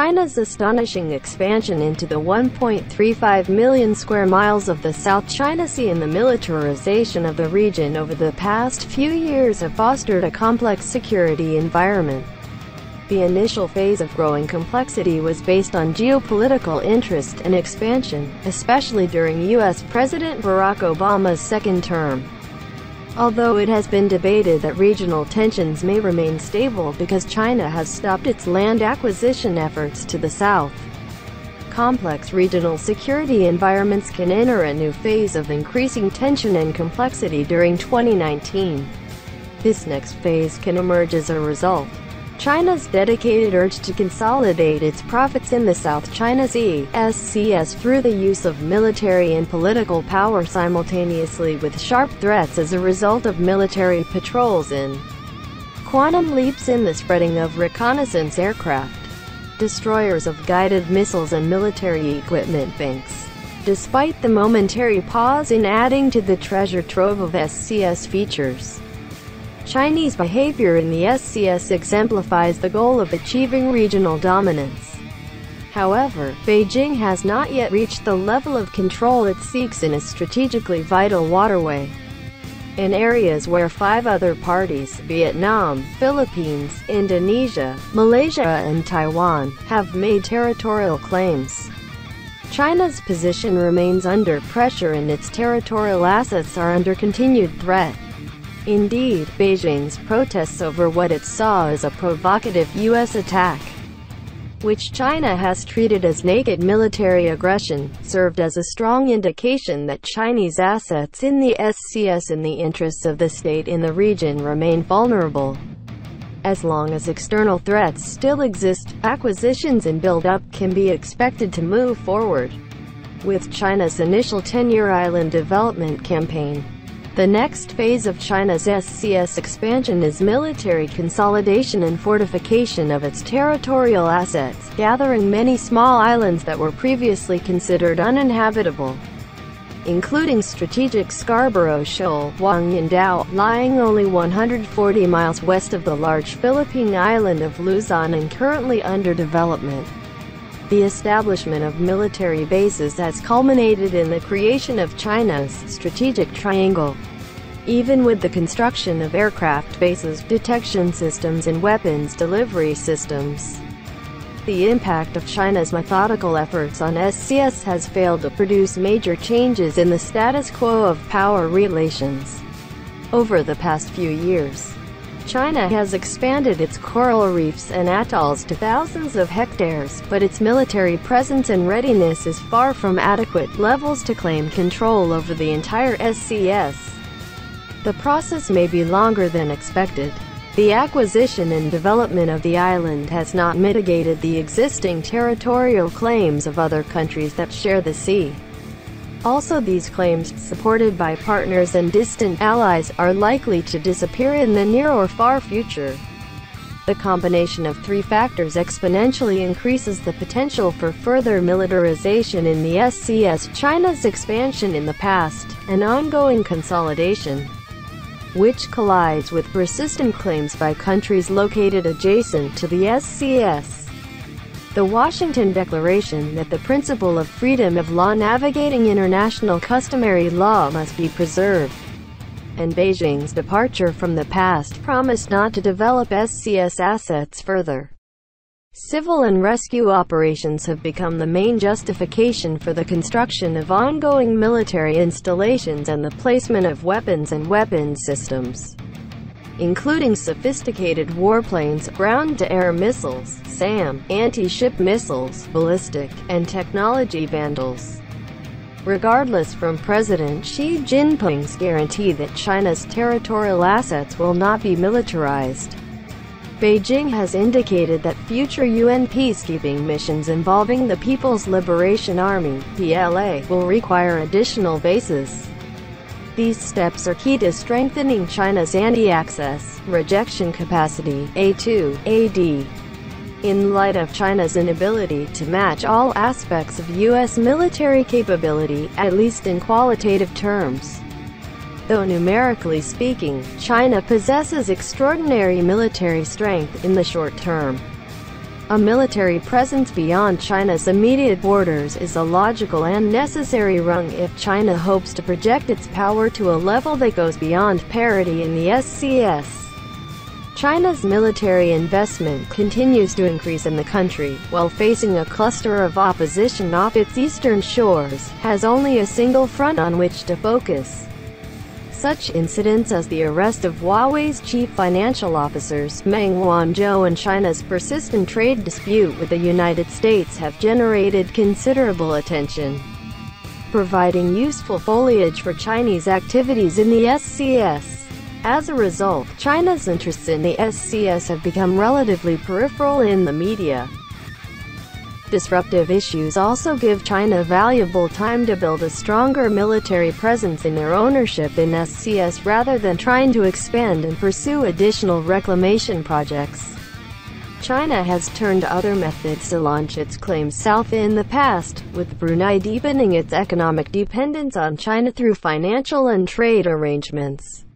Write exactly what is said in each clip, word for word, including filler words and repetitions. China's astonishing expansion into the one point three five million square miles of the South China Sea and the militarization of the region over the past few years have fostered a complex security environment. The initial phase of growing complexity was based on geopolitical interest and expansion, especially during U S President Barack Obama's second term. Although it has been debated that regional tensions may remain stable because China has stopped its land acquisition efforts to the south. Complex regional security environments can enter a new phase of increasing tension and complexity during twenty nineteen. This next phase can emerge as a result. China's dedicated urge to consolidate its profits in the South China Sea (S C S) through the use of military and political power simultaneously with sharp threats as a result of military patrols in quantum leaps in the spreading of reconnaissance aircraft, destroyers of guided missiles and military equipment banks. Despite the momentary pause in adding to the treasure trove of S C S features, Chinese behavior in the S C S exemplifies the goal of achieving regional dominance. However, Beijing has not yet reached the level of control it seeks in a strategically vital waterway. In areas where five other parties, Vietnam, Philippines, Indonesia, Malaysia and Taiwan, have made territorial claims, China's position remains under pressure and its territorial assets are under continued threat. Indeed, Beijing's protests over what it saw as a provocative U S attack, which China has treated as naked military aggression, served as a strong indication that Chinese assets in the S C S and the interests of the state in the region remain vulnerable. As long as external threats still exist, acquisitions and build-up can be expected to move forward. With China's initial ten-year island development campaign, the next phase of China's S C S expansion is military consolidation and fortification of its territorial assets, gathering many small islands that were previously considered uninhabitable, including strategic Scarborough Shoal, Huangyan Dao, lying only one hundred forty miles west of the large Philippine island of Luzon and currently under development. The establishment of military bases has culminated in the creation of China's strategic triangle. Even with the construction of aircraft bases, detection systems and weapons delivery systems, the impact of China's methodical efforts on S C S has failed to produce major changes in the status quo of power relations. Over the past few years, China has expanded its coral reefs and atolls to thousands of hectares, but its military presence and readiness is far from adequate levels to claim control over the entire S C S. The process may be longer than expected. The acquisition and development of the island has not mitigated the existing territorial claims of other countries that share the sea. Also, these claims, supported by partners and distant allies, are likely to disappear in the near or far future. The combination of three factors exponentially increases the potential for further militarization in the S C S: China's expansion in the past, and ongoing consolidation, which collides with persistent claims by countries located adjacent to the S C S. The Washington Declaration that the principle of freedom of law navigating international customary law must be preserved, and Beijing's departure from the past promised not to develop S C S assets further. Civil and rescue operations have become the main justification for the construction of ongoing military installations and the placement of weapons and weapon systems, including sophisticated warplanes, ground-to-air missiles, SAM, anti-ship missiles, ballistic, and technology vandals. Regardless from President Xi Jinping's guarantee that China's territorial assets will not be militarized, Beijing has indicated that future U N peacekeeping missions involving the People's Liberation Army, P L A, will require additional bases. These steps are key to strengthening China's anti-access, rejection capacity, A two A D. In light of China's inability to match all aspects of U S military capability, at least in qualitative terms. Though numerically speaking, China possesses extraordinary military strength in the short term. A military presence beyond China's immediate borders is a logical and necessary rung if China hopes to project its power to a level that goes beyond parity in the S C S. China's military investment continues to increase in the country, while facing a cluster of opposition off its eastern shores, has only a single front on which to focus. Such incidents as the arrest of Huawei's chief financial officers, Meng Wanzhou, and China's persistent trade dispute with the United States have generated considerable attention, providing useful foliage for Chinese activities in the S C S. As a result, China's interests in the S C S have become relatively peripheral in the media. Disruptive issues also give China valuable time to build a stronger military presence in their ownership in S C S rather than trying to expand and pursue additional reclamation projects. China has turned to other methods to launch its claims south in the past, with Brunei deepening its economic dependence on China through financial and trade arrangements.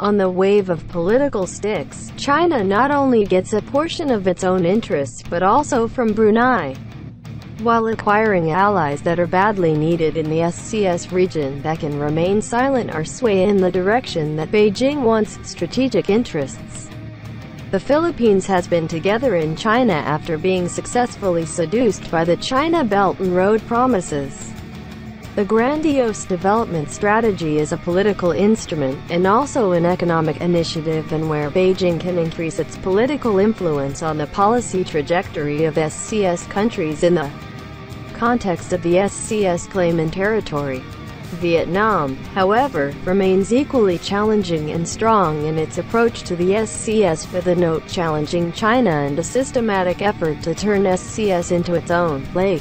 On the wave of political sticks, China not only gets a portion of its own interests but also from Brunei, while acquiring allies that are badly needed in the S C S region that can remain silent or sway in the direction that Beijing wants strategic interests. The Philippines has been together in China after being successfully seduced by the China Belt and Road promises. The grandiose development strategy is a political instrument, and also an economic initiative, and where Beijing can increase its political influence on the policy trajectory of S C S countries in the context of the S C S claim and territory. Vietnam, however, remains equally challenging and strong in its approach to the S C S, with a note challenging China and a systematic effort to turn S C S into its own lake.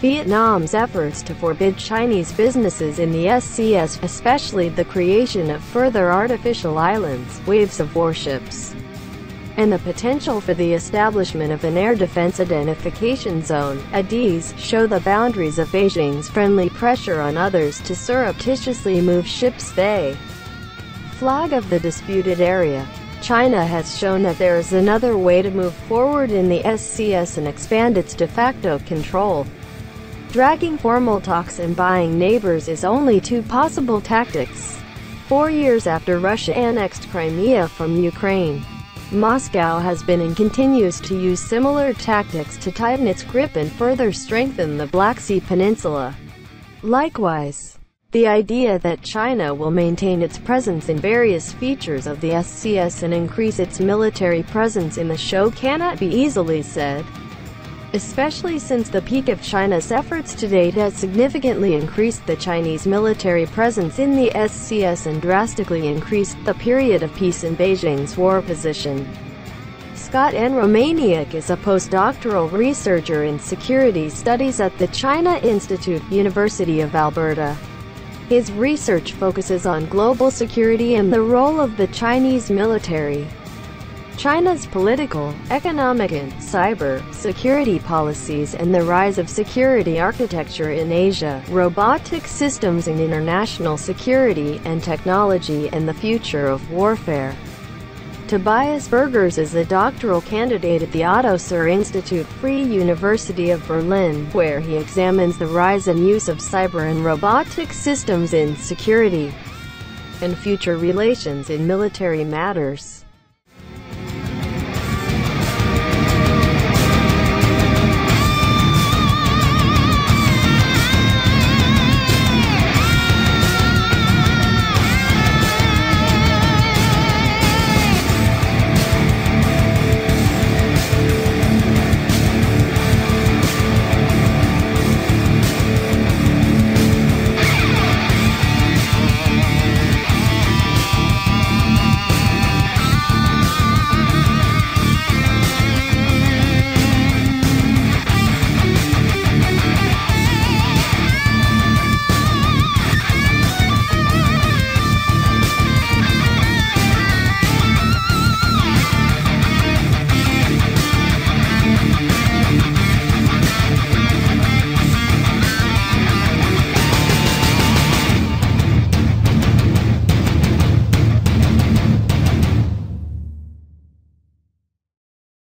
Vietnam's efforts to forbid Chinese businesses in the S C S, especially the creation of further artificial islands, waves of warships, and the potential for the establishment of an Air Defense Identification Zone, A D I Z, show the boundaries of Beijing's friendly pressure on others to surreptitiously move ships they flag of the disputed area. China has shown that there is another way to move forward in the S C S and expand its de facto control. Dragging formal talks and buying neighbors is only two possible tactics. Four years after Russia annexed Crimea from Ukraine, Moscow has been and continues to use similar tactics to tighten its grip and further strengthen the Black Sea Peninsula. Likewise, the idea that China will maintain its presence in various features of the S C S and increase its military presence in the show cannot be easily said, especially since the peak of China's efforts to date has significantly increased the Chinese military presence in the S C S and drastically increased the period of peace in Beijing's war position. Scott N. Romaniak is a postdoctoral researcher in security studies at the China Institute, University of Alberta. His research focuses on global security and the role of the Chinese military. China's political, economic and cyber security policies and the rise of security architecture in Asia, robotic systems in international security and technology, and the future of warfare. Tobias Burgers is a doctoral candidate at the Otto Suhr Institute, Free University of Berlin, where he examines the rise and use of cyber and robotic systems in security and future relations in military matters.